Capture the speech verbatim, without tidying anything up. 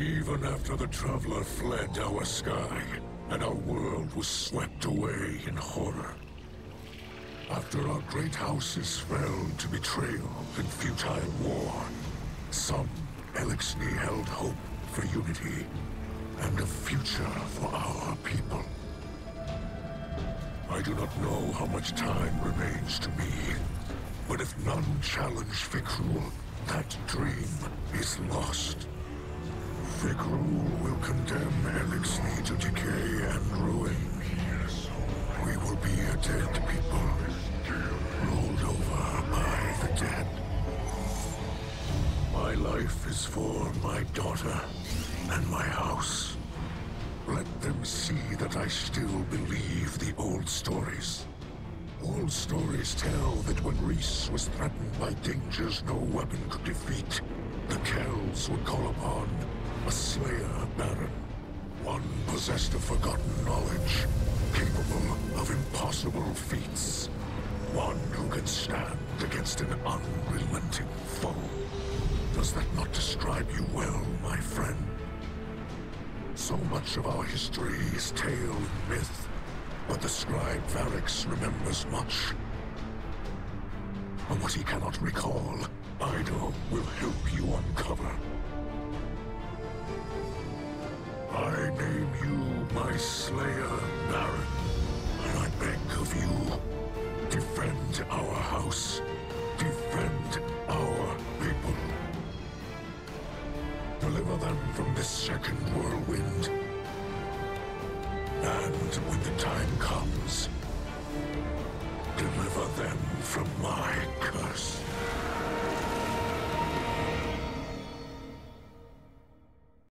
Even after the Traveler fled our sky, and our world was swept away in horror. After our great houses fell to betrayal and futile war, some Eliksni held hope for unity and a future for our people. I do not know how much time remains to me, but if none challenge Vikru, that dream is lost. Vikru will condemn Eliksni to decay and ruin. We will be a dead people, ruled over by the dead. My life is for my daughter and my house. Let them see that I still believe the old stories. Old stories tell that when Riis was threatened by dangers no weapon could defeat, the Kells would call upon a Slayer Baron. One possessed of forgotten knowledge, capable of impossible feats. One who can stand against an unrelenting foe. Does that not describe you well, my friend? So much of our history is tale and myth, but the scribe Variks remembers much. And what he cannot recall, Eido will help you uncover. I name you my Slayer Baron, and I beg of you, defend our house, defend our people. Deliver them from this second whirlwind. And when the time comes, deliver them from my curse.